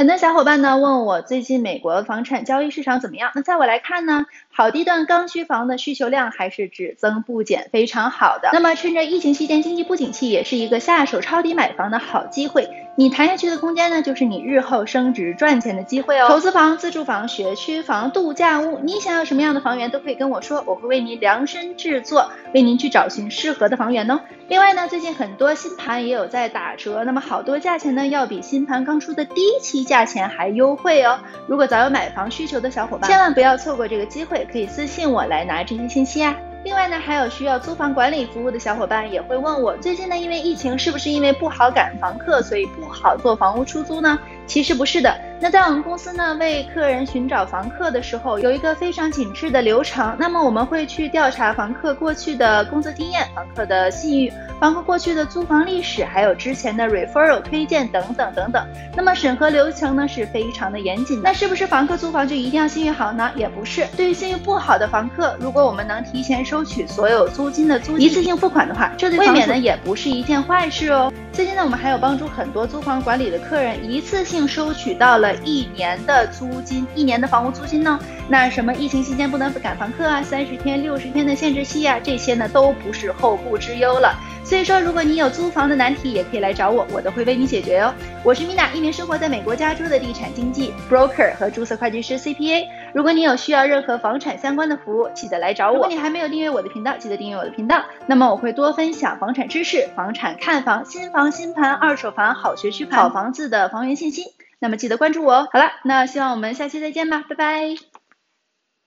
很多小伙伴呢问我最近美国房产交易市场怎么样？那在我来看呢，好地段刚需房的需求量还是只增不减，非常好的。那么趁着疫情期间经济不景气，也是一个下手抄底买房的好机会。你谈下去的空间呢，就是你日后升值赚钱的机会哦。投资房、自住房、学区房、度假屋，你想要什么样的房源都可以跟我说，我会为您量身制作，为您去找寻适合的房源哦。另外呢，最近很多新盘也有在打折，那么好多价钱呢要比新盘刚出的第一期价钱还优惠哦。如果早有买房需求的小伙伴，千万不要错过这个机会，可以私信我来拿这些信息啊。另外呢，还有需要租房管理服务的小伙伴也会问我，最近呢因为疫情是不是因为不好赶房客，所以不好做房屋出租呢？其实不是的。那在我们公司呢，为客人寻找房客的时候，有一个非常紧致的流程。那么我们会去调查房客过去的工作经验、房客的信誉、房客过去的租房历史，还有之前的 referral 推荐等等等等。那么审核流程呢是非常的严谨的。那是不是房客租房就一定要信誉好呢？也不是。对于信誉不好的房客，如果我们能提前收取所有租金的一次性付款的话，这对未免呢也不是一件坏事哦。最近呢，我们还有帮助很多租房管理的客人一次性收取到了1年的租金，1年的房屋租金呢。那什么疫情期间不能赶房客啊，30天、60天的限制期啊，这些呢都不是后顾之忧了。所以说，如果你有租房的难题，也可以来找我，我都会为你解决哦。我是 Mina， 一名生活在美国加州的地产经纪 broker 和注册会计师 CPA。如果你有需要任何房产相关的服务，记得来找我。如果你还没有订阅我的频道，记得订阅我的频道。那么我会多分享房产知识、房产看房、新房新盘、二手房、好学区盘、好房子的房源信息。那么记得关注我哦。好了，那希望我们下期再见吧，拜拜。